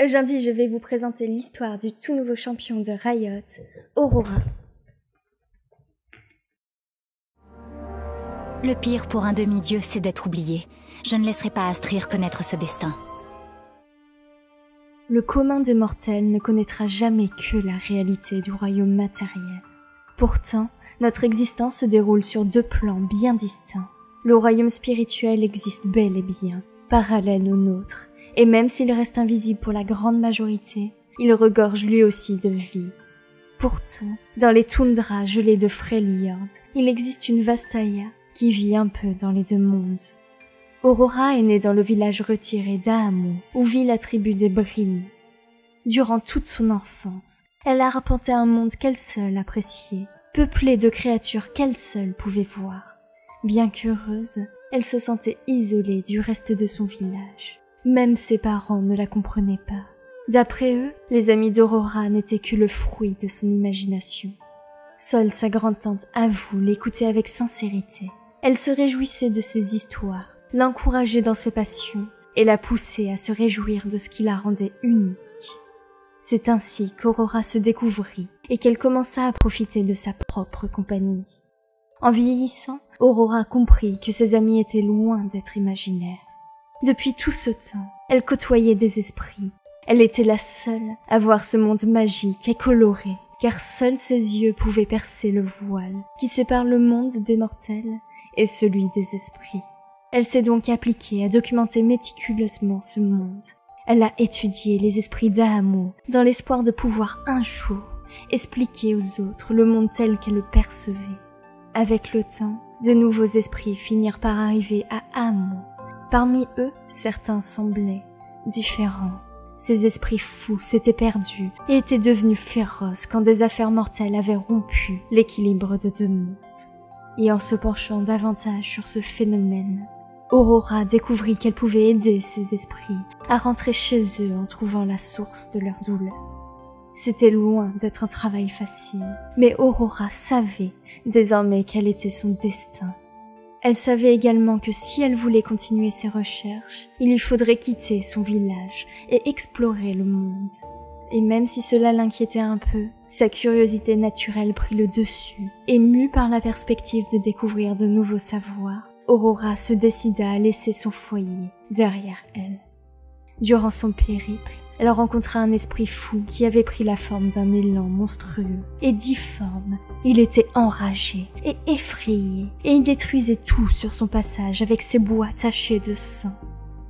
Aujourd'hui, je vais vous présenter l'histoire du tout nouveau champion de Riot, Aurora. Le pire pour un demi-dieu, c'est d'être oublié. Je ne laisserai pas Haestryr connaître ce destin. Le commun des mortels ne connaîtra jamais que la réalité du royaume matériel. Pourtant, notre existence se déroule sur deux plans bien distincts. Le royaume spirituel existe bel et bien, parallèle au nôtre. Et même s'il reste invisible pour la grande majorité, il regorge lui aussi de vie. Pourtant, dans les toundras gelées de Freljord, il existe une vastaya qui vit un peu dans les deux mondes. Aurora est née dans le village retiré d'Aamu, où vit la tribu des Bryn. Durant toute son enfance, elle a arpenté un monde qu'elle seule appréciait, peuplé de créatures qu'elle seule pouvait voir. Bien qu'heureuse, elle se sentait isolée du reste de son village. Même ses parents ne la comprenaient pas. D'après eux, les amis d'Aurora n'étaient que le fruit de son imagination. Seule sa grande-tante avoue l'écouter avec sincérité. Elle se réjouissait de ses histoires, l'encourageait dans ses passions et la poussait à se réjouir de ce qui la rendait unique. C'est ainsi qu'Aurora se découvrit et qu'elle commença à profiter de sa propre compagnie. En vieillissant, Aurora comprit que ses amis étaient loin d'être imaginaires. Depuis tout ce temps, elle côtoyait des esprits. Elle était la seule à voir ce monde magique et coloré, car seuls ses yeux pouvaient percer le voile qui sépare le monde des mortels et celui des esprits. Elle s'est donc appliquée à documenter méticuleusement ce monde. Elle a étudié les esprits d'Aamu dans l'espoir de pouvoir un jour expliquer aux autres le monde tel qu'elle le percevait. Avec le temps, de nouveaux esprits finirent par arriver à Aamu. Parmi eux, certains semblaient différents. Ces esprits fous s'étaient perdus et étaient devenus féroces quand des affaires mortelles avaient rompu l'équilibre de deux mondes. Et en se penchant davantage sur ce phénomène, Aurora découvrit qu'elle pouvait aider ces esprits à rentrer chez eux en trouvant la source de leur douleur. C'était loin d'être un travail facile, mais Aurora savait désormais quel était son destin. Elle savait également que si elle voulait continuer ses recherches, il lui faudrait quitter son village et explorer le monde. Et même si cela l'inquiétait un peu, sa curiosité naturelle prit le dessus. Émue par la perspective de découvrir de nouveaux savoirs, Aurora se décida à laisser son foyer derrière elle. Durant son périple, elle rencontra un esprit fou qui avait pris la forme d'un élan monstrueux et difforme. Il était enragé et effrayé, et il détruisait tout sur son passage avec ses bois tachés de sang.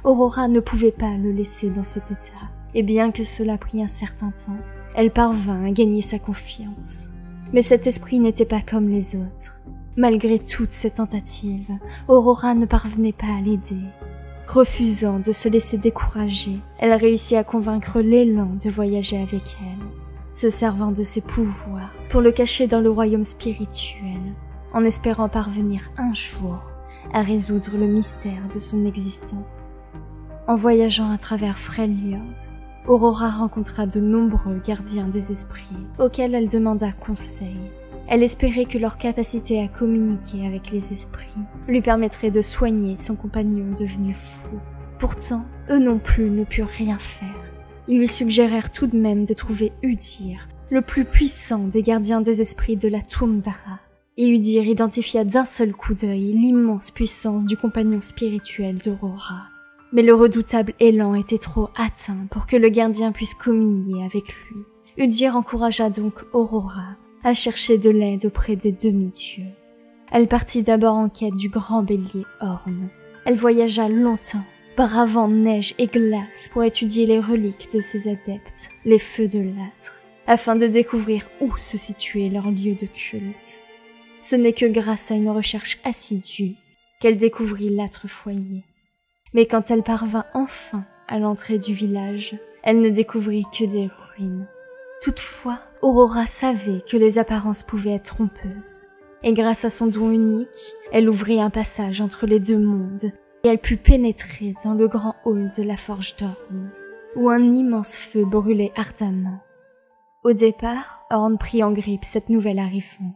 Aurora ne pouvait pas le laisser dans cet état, et bien que cela prit un certain temps, elle parvint à gagner sa confiance. Mais cet esprit n'était pas comme les autres. Malgré toutes ses tentatives, Aurora ne parvenait pas à l'aider. Refusant de se laisser décourager, elle réussit à convaincre l'élan de voyager avec elle, se servant de ses pouvoirs pour le cacher dans le royaume spirituel, en espérant parvenir un jour à résoudre le mystère de son existence. En voyageant à travers Freljord, Aurora rencontra de nombreux gardiens des esprits auxquels elle demanda conseil. Elle espérait que leur capacité à communiquer avec les esprits lui permettrait de soigner son compagnon devenu fou. Pourtant, eux non plus ne purent rien faire. Ils lui suggérèrent tout de même de trouver Udyr, le plus puissant des gardiens des esprits de la Tumbara. Et Udyr identifia d'un seul coup d'œil l'immense puissance du compagnon spirituel d'Aurora. Mais le redoutable élan était trop atteint pour que le gardien puisse communier avec lui. Udyr encouragea donc Aurora à chercher de l'aide auprès des demi-dieux. Elle partit d'abord en quête du grand bélier Ornn. Elle voyagea longtemps, bravant neige et glace pour étudier les reliques de ses adeptes, les feux de l'âtre, afin de découvrir où se situait leur lieu de culte. Ce n'est que grâce à une recherche assidue qu'elle découvrit l'âtre foyer. Mais quand elle parvint enfin à l'entrée du village, elle ne découvrit que des ruines. Toutefois, Aurora savait que les apparences pouvaient être trompeuses, et grâce à son don unique, elle ouvrit un passage entre les deux mondes, et elle put pénétrer dans le grand hall de la forge d'Ornn, où un immense feu brûlait ardemment. Au départ, Ornn prit en grippe cette nouvelle arrivante,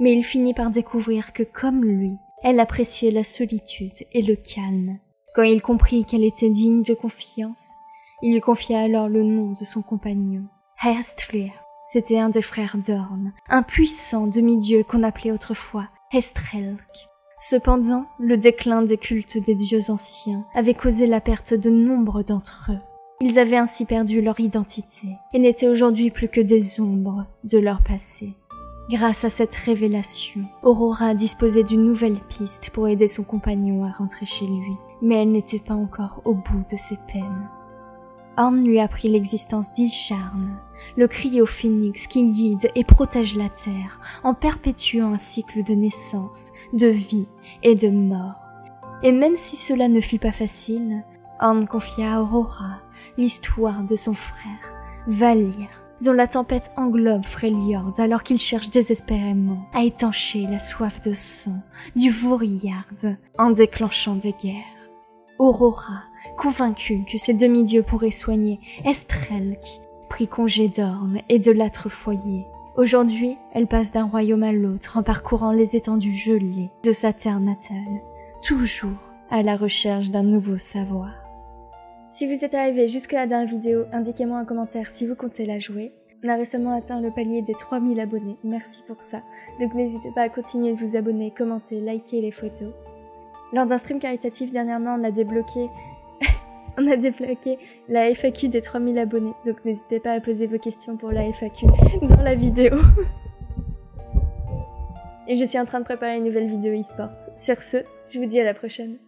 mais il finit par découvrir que, comme lui, elle appréciait la solitude et le calme. Quand il comprit qu'elle était digne de confiance, Il lui confia alors le nom de son compagnon, Haestrelk. C'était un des frères d'Ornn, un puissant demi-dieu qu'on appelait autrefois Haestrelk. Cependant, le déclin des cultes des dieux anciens avait causé la perte de nombre d'entre eux. Ils avaient ainsi perdu leur identité et n'étaient aujourd'hui plus que des ombres de leur passé. Grâce à cette révélation, Aurora disposait d'une nouvelle piste pour aider son compagnon à rentrer chez lui, mais elle n'était pas encore au bout de ses peines. Ornn lui apprit l'existence d'Isjarn, le cri phénix qui guide et protège la terre en perpétuant un cycle de naissance, de vie et de mort. Et même si cela ne fut pas facile, Ornn confia à Aurora l'histoire de son frère, Valir, dont la tempête englobe Freljord alors qu'il cherche désespérément à étancher la soif de sang du Vorillard en déclenchant des guerres. Aurora, convaincue que ces demi-dieux pourraient soigner Haestrelk, prit congé d'Ornn et de l'âtre foyer. Aujourd'hui, elle passe d'un royaume à l'autre en parcourant les étendues gelées de sa terre natale, toujours à la recherche d'un nouveau savoir. Si vous êtes arrivé jusque-là dans la vidéo, indiquez-moi en commentaire si vous comptez la jouer. On a récemment atteint le palier des 3000 abonnés, merci pour ça. Donc n'hésitez pas à continuer de vous abonner, commenter, liker les photos. Lors d'un stream caritatif dernièrement, on a débloqué la FAQ des 3000 abonnés. Donc n'hésitez pas à poser vos questions pour la FAQ dans la vidéo. Et je suis en train de préparer une nouvelle vidéo e-sport. Sur ce, je vous dis à la prochaine.